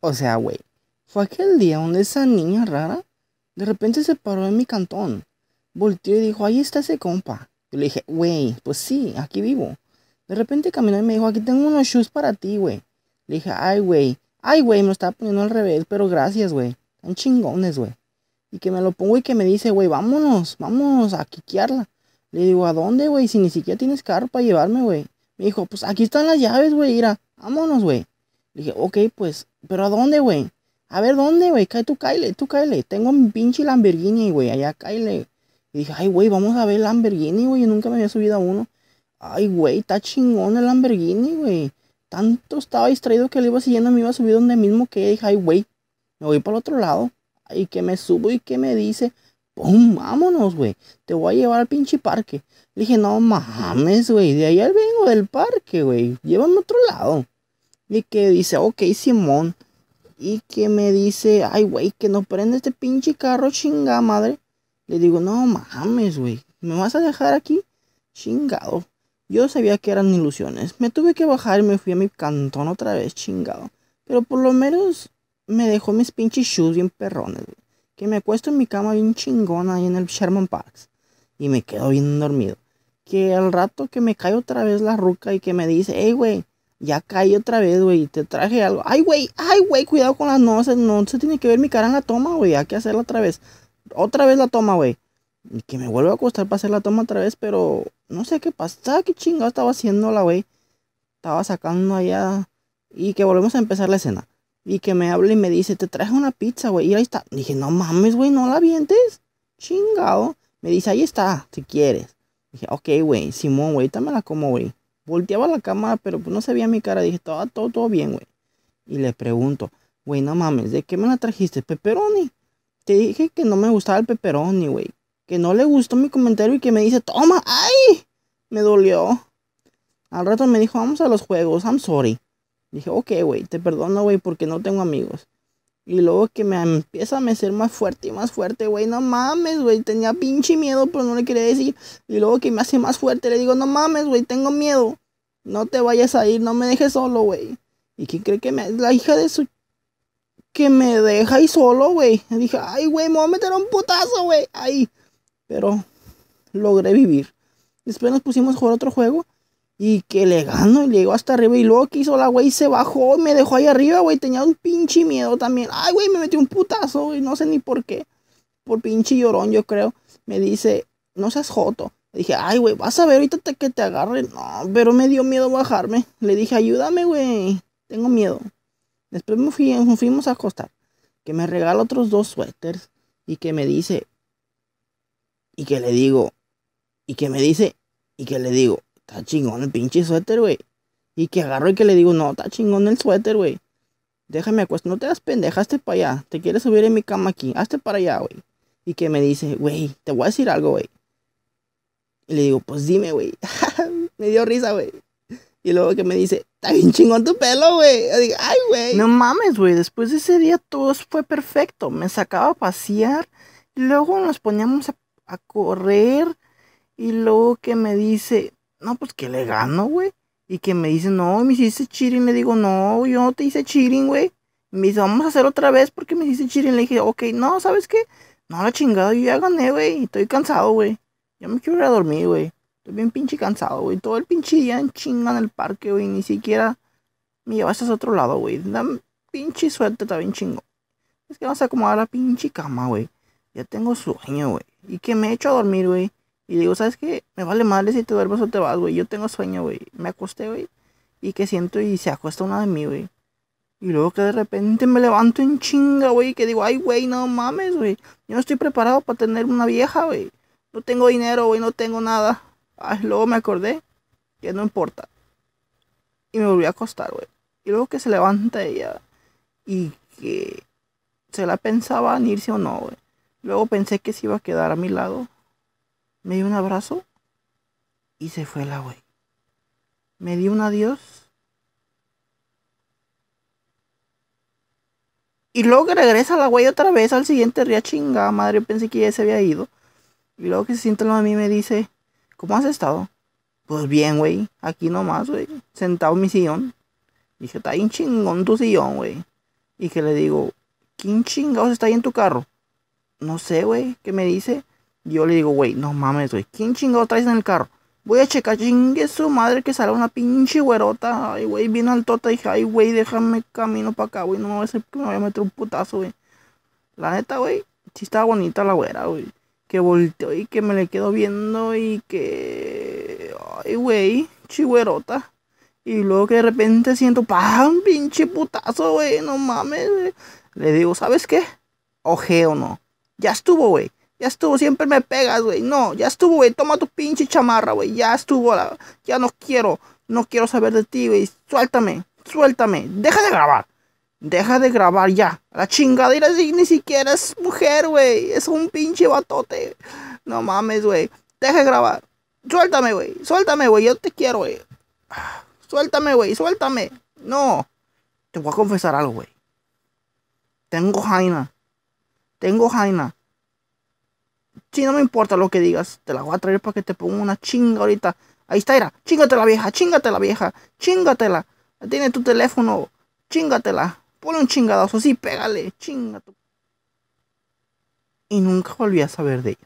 O sea, güey, fue aquel día donde esa niña rara de repente se paró en mi cantón. Volteó y dijo, ahí está ese compa. Yo le dije, güey, pues sí, aquí vivo. De repente caminó y me dijo, aquí tengo unos shoes para ti, güey. Le dije, ay, güey, me lo estaba poniendo al revés, pero gracias, güey. Tan chingones, güey. Y que me lo pongo y que me dice, güey, vámonos a quiquearla. Le digo, ¿a dónde, güey? Si ni siquiera tienes carro para llevarme, güey. Me dijo, pues aquí están las llaves, güey, mira, vámonos, güey. Le dije, ok, pues, ¿pero a dónde, güey? A ver, ¿dónde, güey? Tú cáele. Tengo mi pinche Lamborghini, güey, allá cáele. Y dije, ay, güey, vamos a ver el Lamborghini, güey, yo nunca me había subido a uno. Ay, güey, está chingón el Lamborghini, güey. Tanto estaba distraído que le iba siguiendo, me iba a subir donde mismo que dije, ay, güey, me voy para el otro lado. Ay, que me subo y que me dice, pum, vámonos, güey, te voy a llevar al pinche parque. Le dije, no mames, güey, de allá vengo del parque, güey, llévame a otro lado. Y que dice, ok, Simón. Y que me dice, ay, güey, que no prende este pinche carro, chinga madre. Le digo, no mames, güey, ¿me vas a dejar aquí? Chingado. Yo sabía que eran ilusiones. Me tuve que bajar y me fui a mi cantón otra vez, chingado. Pero por lo menos me dejó mis pinches shoes bien perrones, güey. Que me acuesto en mi cama bien chingona ahí en el Sherman Parks. Y me quedo bien dormido. Que al rato que me cae otra vez la ruca y que me dice, hey, güey, ya caí otra vez, güey, te traje algo. Ay, güey, cuidado con las noces. No se tiene que ver mi cara en la toma, güey. Hay que hacerla otra vez. Otra vez la toma, güey. Y que me vuelvo a acostar para hacer la toma otra vez, pero no sé qué pasa, qué chingado estaba haciendo la güey. Estaba sacando allá y que volvemos a empezar la escena. Y que me habla y me dice, te traje una pizza, güey. Y ahí está. Y dije, no mames, güey, no la avientes. Chingado. Me dice, ahí está, si quieres. Y dije, ok, güey, simón, güey, dámela como, güey. Volteaba la cámara, pero pues no se veía mi cara. Dije, todo bien, güey. Y le pregunto, güey, no mames, ¿de qué me la trajiste? Pepperoni. Te dije que no me gustaba el pepperoni, güey. Que no le gustó mi comentario y que me dice, toma, ay, me dolió. Al rato me dijo, vamos a los juegos, I'm sorry. Dije, ok, güey, te perdono, güey, porque no tengo amigos. Y luego que me empieza a mecer más fuerte, güey, no mames, güey, tenía pinche miedo, pero no le quería decir. Y luego que me hace más fuerte, le digo, no mames, güey, tengo miedo. No te vayas a ir, no me dejes solo, güey. ¿Y quién cree que me... la hija de su... que me deja ahí solo, güey? Dije, ay, güey, me voy a meter un putazo, güey, ay. Pero logré vivir. Después nos pusimos a jugar otro juego. Y que le gano y le llegó hasta arriba. Y luego que hizo la güey, se bajó, me dejó ahí arriba, güey. Tenía un pinche miedo también. Ay, güey, me metió un putazo, güey. No sé ni por qué. Por pinche llorón, yo creo. Me dice, no seas joto. Le dije, ay, güey, vas a ver ahorita que te agarre. No, pero me dio miedo bajarme. Le dije, ayúdame, güey, tengo miedo. Después nos fuimos a acostar. Que me regala otros dos suéteres. Y que me dice... Y que le digo, está chingón el pinche suéter, güey. Y que agarro y que le digo, no, está chingón el suéter, güey. Déjame acuestar, no te das pendeja, hazte para allá. Te quieres subir en mi cama aquí, hazte para allá, güey. Y que me dice, güey, te voy a decir algo, güey. Y le digo, pues dime, güey. Me dio risa, güey. Y luego que me dice, está bien chingón tu pelo, güey. Yo digo, ay, güey. No mames, güey, después de ese día todo fue perfecto. Me sacaba a pasear, y luego nos poníamos a correr, y luego que me dice, no, pues que le gano, güey. Y que me dice, no, me hiciste cheating. Le digo, no, yo no te hice cheating, güey. Me dice, vamos a hacer otra vez porque me hiciste cheating. Le dije, ok, no, ¿sabes qué? No, la chingada, yo ya gané, güey. Estoy cansado, güey. Ya me quiero ir a dormir, güey. Estoy bien pinche cansado, güey. Todo el pinche día en chinga en el parque, güey. Ni siquiera me llevaste a otro lado, güey. Dame pinche suerte, está bien chingo. Es que vas a acomodar la pinche cama, güey. Ya tengo sueño, güey. Y que me echo a dormir, güey. Y digo, ¿sabes qué? Me vale madre si te duermes o te vas, güey. Yo tengo sueño, güey. Me acosté, güey. Y que siento y se acuesta una de mí, güey. Y luego que de repente me levanto en chinga, güey. Y que digo, ay, güey, no mames, güey. Yo no estoy preparado para tener una vieja, güey. No tengo dinero, güey. No tengo nada. Ay, luego me acordé que no importa. Y me volví a acostar, güey. Y luego que se levanta ella. Y que se la pensaba en irse o no, güey. Luego pensé que se iba a quedar a mi lado. Me dio un abrazo y se fue la güey. Me dio un adiós. Y luego que regresa la güey otra vez al siguiente día, chingada madre, pensé que ya se había ido. Y luego que se sienta a mí y me dice, ¿cómo has estado? Pues bien, güey, aquí nomás, güey, sentado en mi sillón. Dije, está bien chingón tu sillón, güey. y que le digo, ¿quién chingados está ahí en tu carro? No sé, güey, ¿qué me dice? Yo le digo, güey, no mames, güey, ¿quién chingados traes en el carro? Voy a checar, chingue su madre, que sale una pinche güerota. Ay, güey, bien altota. Dije, ay, güey, déjame camino para acá, güey. No me voy a hacer que me voy a meter un putazo, güey. La neta, güey, sí estaba bonita la güera, güey. Que volteó y que me le quedo viendo y que... ay, güey, chigüerota. Y luego que de repente siento, ¡pam! Pinche putazo, güey. No mames, güey. Le digo, ¿sabes qué? Ojeo no. Ya estuvo, güey. Ya estuvo, siempre me pegas, güey. No, ya estuvo, güey. Toma tu pinche chamarra, güey. Ya estuvo, ya no quiero. No quiero saber de ti, güey. Suéltame, suéltame. Deja de grabar. Deja de grabar ya. La chingadera ni siquiera es mujer, güey. Es un pinche batote. No mames, güey. Deja de grabar. Suéltame, güey. Suéltame, güey. Yo te quiero, güey. Suéltame, güey. Suéltame. No. Te voy a confesar algo, güey. Tengo jaina. Tengo jaina. Si no me importa lo que digas, te la voy a traer para que te ponga una chinga ahorita. Ahí está, era. Chíngatela, vieja, chingatela, vieja. Chingatela. Tiene tu teléfono. Chingatela. Ponle un chingadazo, sí, pégale. Chinga tu. Y nunca volví a saber de ella.